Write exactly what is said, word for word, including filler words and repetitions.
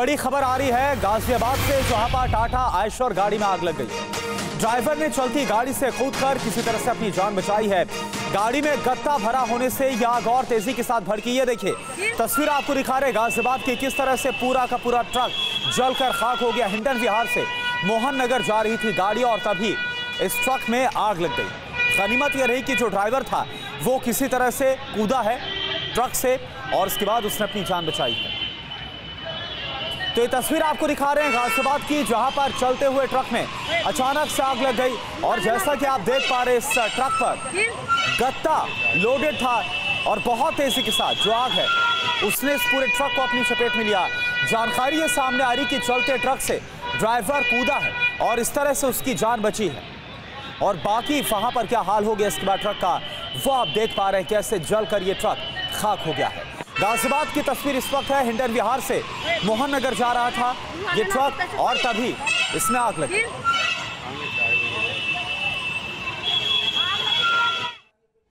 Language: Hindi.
बड़ी खबर आ रही है गाजियाबाद से, जहां पर टाटा आयशर गाड़ी में आग लग गई। ड्राइवर ने चलती गाड़ी से कूदकर किसी तरह से अपनी जान बचाई है। गाड़ी में गत्ता भरा होने से यह आग और तेजी के साथ भड़की। ये देखिए तस्वीर आपको दिखा रहे गाजियाबाद की, किस तरह से पूरा का पूरा ट्रक जलकर खाक हो गया। हिंडन विहार से मोहन नगर जा रही थी गाड़ी और तभी इस ट्रक में आग लग गई। गनीमत यह रही कि जो ड्राइवर था वो किसी तरह से कूदा है ट्रक से और उसके बाद उसने अपनी जान बचाई है। तो ये तस्वीर आपको दिखा रहे हैं गाजियाबाद की, जहां पर चलते हुए ट्रक में अचानक से आग लग गई और जैसा कि आप देख पा रहे इस ट्रक पर गत्ता लोडेड था और बहुत तेजी के साथ जो आग है उसने इस पूरे ट्रक को अपनी चपेट में लिया। जानकारी ये सामने आ रही कि चलते ट्रक से ड्राइवर कूदा है और इस तरह से उसकी जान बची है और बाकी वहां पर क्या हाल हो गया इसके बाद ट्रक का, वो आप देख पा रहे हैं कैसे जल कर ये ट्रक खाक हो गया है। गाजियाबाद की तस्वीर इस वक्त है, हिंडन विहार से मोहन नगर जा रहा था ये ट्रक और तभी इसमें आग लगी।